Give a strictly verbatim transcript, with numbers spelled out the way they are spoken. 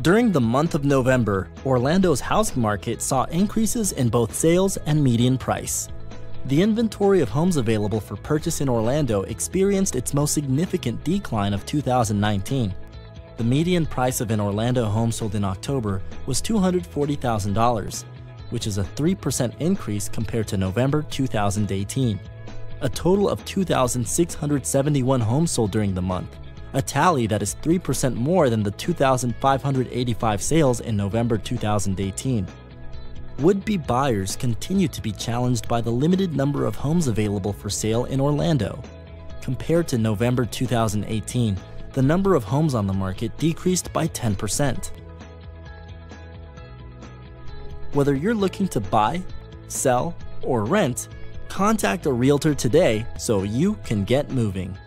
During the month of November, Orlando's housing market saw increases in both sales and median price. The inventory of homes available for purchase in Orlando experienced its most significant decline of two thousand nineteen. The median price of an Orlando home sold in October was two hundred forty thousand dollars, which is a three percent increase compared to November two thousand eighteen. A total of two thousand six hundred seventy-one homes sold during the month, a tally that is three percent more than the two thousand five hundred eighty-five sales in November two thousand eighteen. Would-be buyers continue to be challenged by the limited number of homes available for sale in Orlando. Compared to November two thousand eighteen, the number of homes on the market decreased by ten percent. Whether you're looking to buy, sell, or rent, contact a realtor today so you can get moving.